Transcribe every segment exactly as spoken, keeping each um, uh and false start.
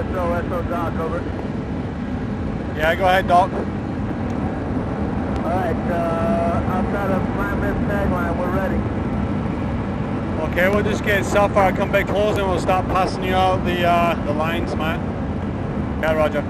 S O S O Doc, over. Yeah, go ahead, Doc. Alright, uh, outside of Flatbed Tagline, we're ready. Okay, we'll just get so far, come back close, and we'll stop passing you out the, uh, the lines, man. Yeah, roger.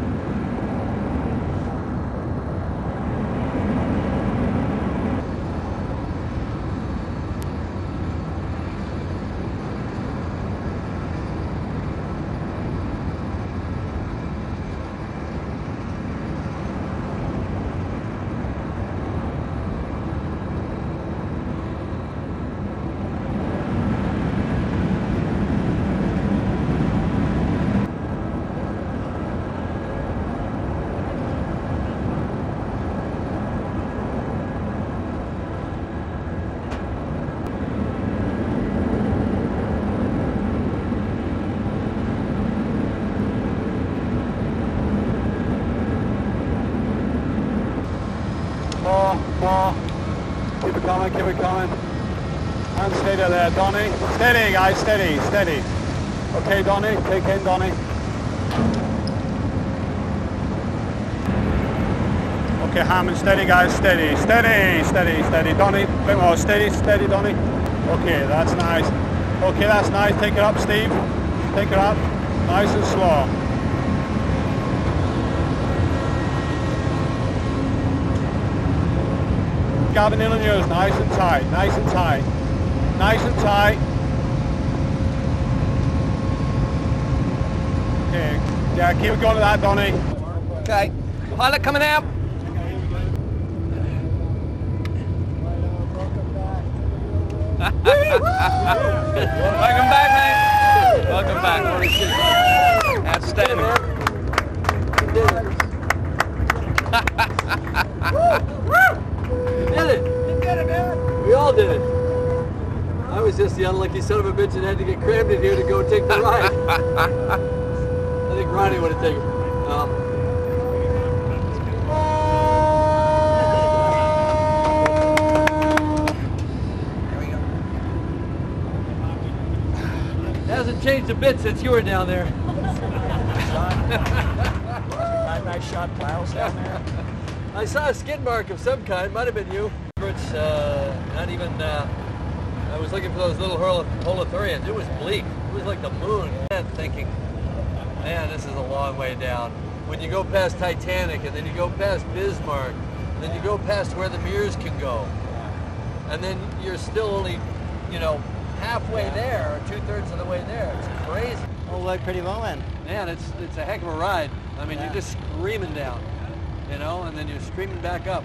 Keep it coming. And steady there, Donnie. Steady, guys, steady, steady. Okay, Donnie, take in, Donnie. Okay, Hammond, steady, guys, steady, steady, steady, steady, Donnie. Bit more, steady, steady, Donnie. Okay, that's nice. Okay, that's nice. Take it up, Steve. Take it up. Nice and slow. Gavin, in on yours, nice and tight, nice and tight, nice and tight. Okay, yeah, keep it going to that, Donnie. Okay, pilot coming out. Welcome back, mate. Welcome back. Outstanding. Did it! You did it, man! We all did it. I was just the unlucky son of a bitch that had to get crammed in here to go take the ride. I think Ronnie would have taken it. No. There we go. Hasn't changed a bit since you were down there. Nice shot, Miles, down there. I saw a skid mark of some kind, might have been you. Uh, not even, uh, I was looking for those little Holothurians. It was bleak. It was like the moon. Man, thinking, man, this is a long way down. When you go past Titanic, and then you go past Bismarck, then you go past where the mirrors can go, and then you're still only, you know, halfway there, or two-thirds of the way there. It's crazy. Well, we're pretty well in. Man, it's, it's a heck of a ride. I mean, yeah. You're just screaming down. You know, and then you're streaming back up.